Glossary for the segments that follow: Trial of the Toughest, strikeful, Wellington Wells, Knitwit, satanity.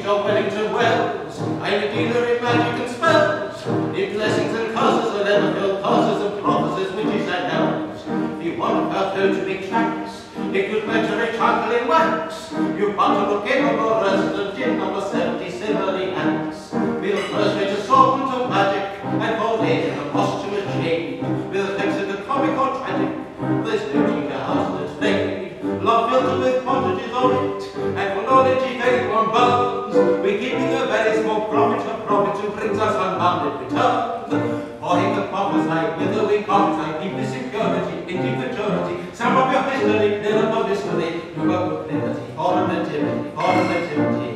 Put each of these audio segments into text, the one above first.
street of Wellington Wells. I'm a dealer in magic and spells, in blessings and curses, and ever fill passes and prophecies, witches and elves. If you want about how to make tracks, it could measure a charcoal in wax. You want to look in on your resident in number 70 similarly acts. We'll first make a sorbent of magic, and call later the posthumous shade. We'll fix it a comic or tragic, this duty to house that's made. Love filtered with quantities of it, and for knowledge if anyone burns, we're keeping a very small profit for profit who brings us unbounded returns. For in the prophesy, withering prophesy, keep the security, and keep the charity. Some of your history, none of your mystery, you work with liberty, foreign nativity, foreign nativity.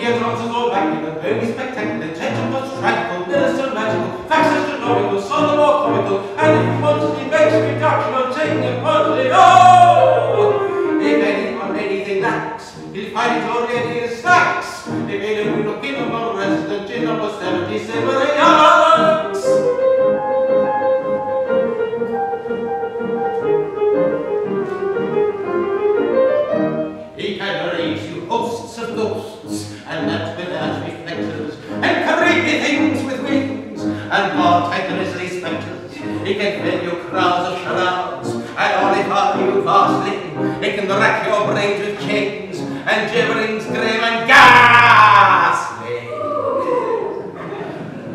Here comes us all back in the very spectacular, tangible, strikeful, minister magical, facts astronomical, sort of more comical, and if you want to debate a reduction or taking a quantity, oh! If anyone anything lacks, he'll find it already in stacks. If anyone will look in on resident in number 77, they are and more tightly specters. It can fill you crowds of charades, and only harm you vastly. It can rack your brains with chains, and gibberings grim and ghastly.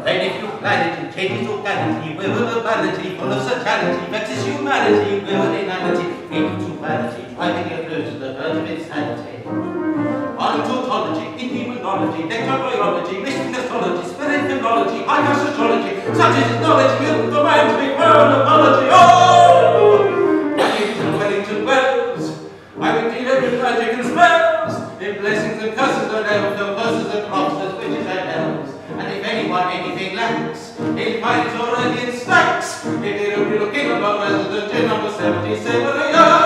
And if you plan it and take it to vanity, wither the vanity, full of satanity, vexes humanity, wither inanity, feed to vanity, driving your nose to the verge of insanity. Ontology, in demonology, necrobiology, mystic astrology, spirit philology, archaeology, such is knowledge, built the mind to be world of knowledge. Oh! Wellington, Wellington Wells, I will deal with magic and spells, in blessings and curses, no level, no curses and promises, witches and elves. And if anyone anything lacks, he'll find it already in stacks. If they don't be looking about resident in number 77,